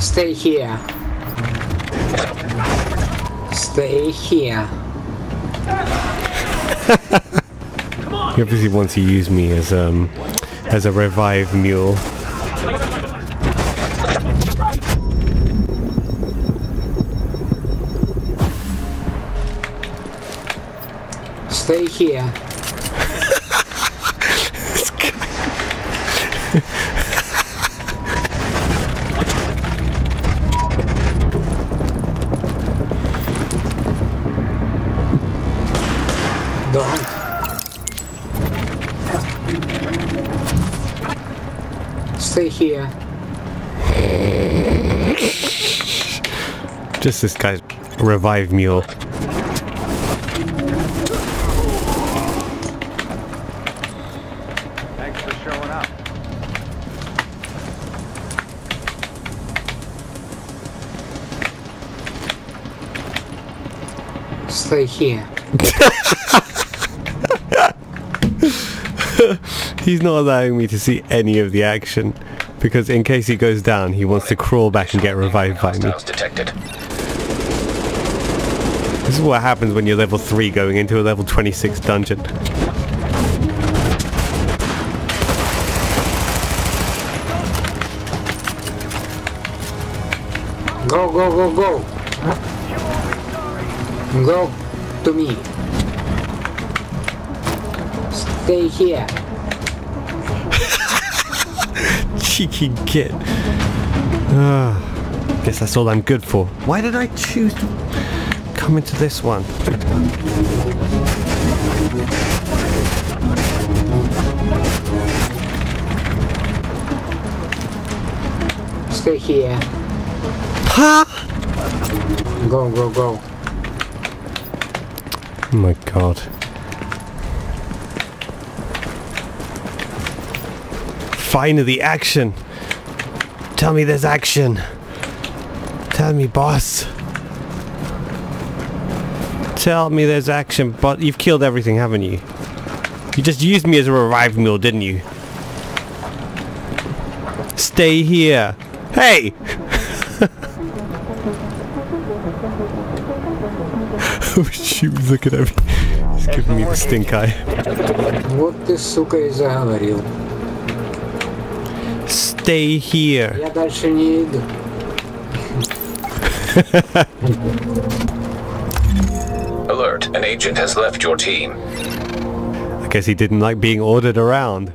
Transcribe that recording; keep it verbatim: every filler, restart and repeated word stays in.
Stay here. Stay here. He obviously wants to use me as um as a revive mule. Stay here. This guy. Don't. Stay here. Just this guy's revive mule. Stay here. He's not allowing me to see any of the action because in case he goes down he wants to crawl back and get revived by me. This is what happens when you're level three going into a level twenty-six dungeon. Go, go, go, go! Go to me. Stay here. Cheeky git. Uh, guess that's all I'm good for. Why did I choose to come into this one? Stay here. Huh? Go, go, go. Oh my god. Finally action! Tell me there's action! Tell me, boss! Tell me there's action, but you've killed everything, haven't you? You just used me as a revive mule, didn't you? Stay here! Hey! Oh shoot, look at him. He's giving me the stink eye. What the suka is говорил? Stay here. Я дальше не иду. Alert, an agent has left your team. I guess he didn't like being ordered around.